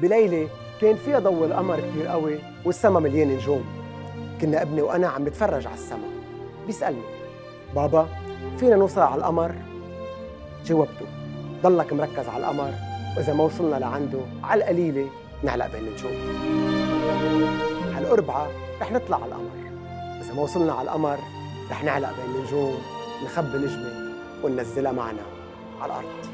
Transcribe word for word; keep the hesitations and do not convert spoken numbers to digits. بليلة كان فيها ضوء القمر كتير قوي والسما مليانة نجوم. كنا ابني وأنا عم بتفرج على السما، بيسألني بابا فينا نوصل على القمر؟ جاوبته ضلك مركز على القمر، وإذا ما وصلنا لعنده على القليلة نعلق بين النجوم. على الأربعة رح نطلع على القمر، إذا ما وصلنا على القمر رح نعلق بين النجوم، نخبي نجمة وننزلها معنا على الأرض.